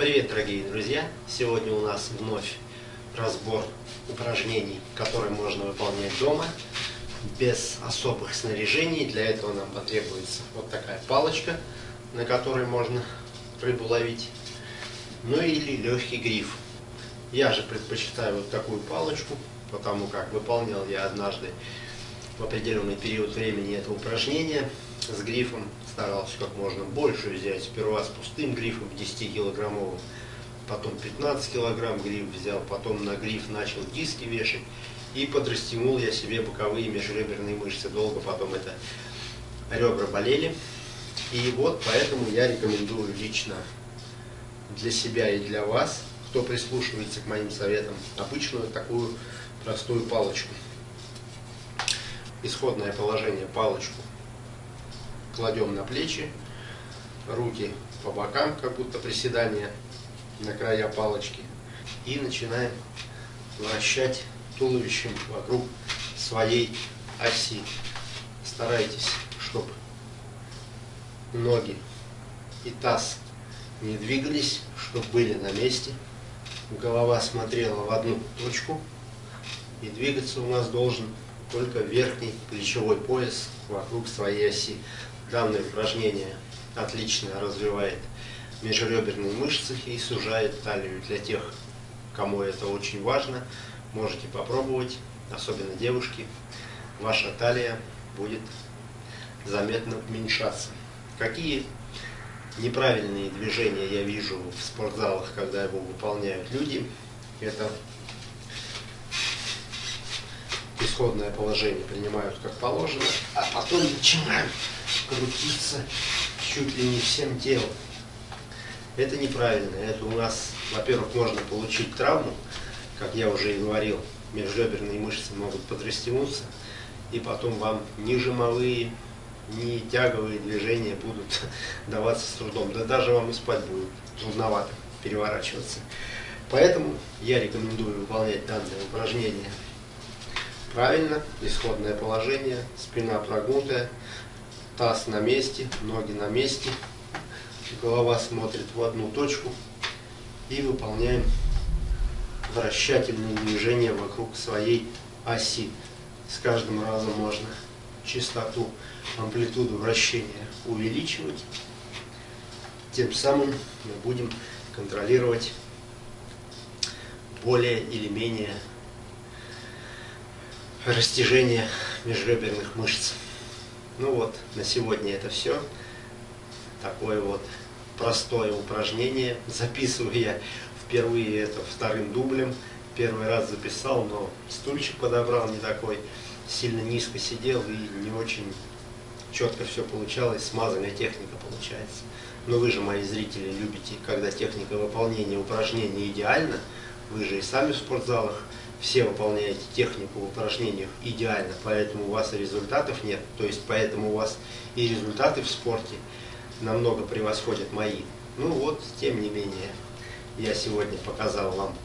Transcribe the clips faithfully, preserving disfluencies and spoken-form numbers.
Привет, дорогие друзья! Сегодня у нас вновь разбор упражнений, которые можно выполнять дома без особых снаряжений. Для этого нам потребуется вот такая палочка, на которой можно рыбу ловить, ну или легкий гриф. Я же предпочитаю вот такую палочку, потому как выполнял я однажды в определенный период времени это упражнение с грифом, старался как можно больше взять, сперва с пустым грифом десятикилограммовым, потом пятнадцать килограмм гриф взял, потом на гриф начал диски вешать и подрастянул я себе боковые межреберные мышцы, долго потом это ребра болели. И вот поэтому я рекомендую лично для себя и для вас, кто прислушивается к моим советам, обычную такую простую палочку. Исходное положение: палочку кладем на плечи, руки по бокам, как будто приседания на края палочки, и начинаем вращать туловищем вокруг своей оси. Старайтесь, чтобы ноги и таз не двигались, чтобы были на месте. Голова смотрела в одну точку, и двигаться у нас должен только верхний плечевой пояс вокруг своей оси. Данное упражнение отлично развивает межреберные мышцы и сужает талию. Для тех, кому это очень важно, можете попробовать, особенно девушки, ваша талия будет заметно уменьшаться. Какие неправильные движения я вижу в спортзалах, когда его выполняют люди, это исходное положение принимают как положено, а потом начинаем крутиться чуть ли не всем телом. Это неправильно. Это у нас, во-первых, можно получить травму, как я уже и говорил, межреберные мышцы могут подрастянуться, и потом вам ни жимовые, ни тяговые движения будут даваться с трудом. Да даже вам и спать будет трудновато, переворачиваться. Поэтому я рекомендую выполнять данное упражнение правильно. Исходное положение, спина прогнутая, таз на месте, ноги на месте, голова смотрит в одну точку, и выполняем вращательные движения вокруг своей оси. С каждым разом можно частоту, амплитуду вращения увеличивать, тем самым мы будем контролировать более или менее растяжение межреберных мышц. Ну вот, на сегодня это все. Такое вот простое упражнение. Записываю я впервые это вторым дублем. Первый раз записал, но стульчик подобрал не такой. Сильно низко сидел и не очень четко все получалось. Смазанная техника получается. Но вы же, мои зрители, любите, когда техника выполнения упражнений идеальна. Вы же и сами в спортзалах все выполняете технику в упражнениях идеально, поэтому у вас и результатов нет. То есть, поэтому у вас и результаты в спорте намного превосходят мои. Ну вот, тем не менее, я сегодня показал вам,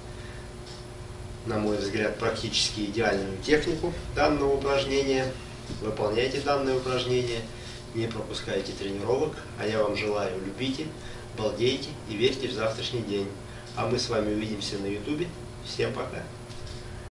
на мой взгляд, практически идеальную технику данного упражнения. Выполняйте данное упражнение, не пропускайте тренировок. А я вам желаю: любите, балдейте и верьте в завтрашний день. А мы с вами увидимся на ютубе. Всем пока!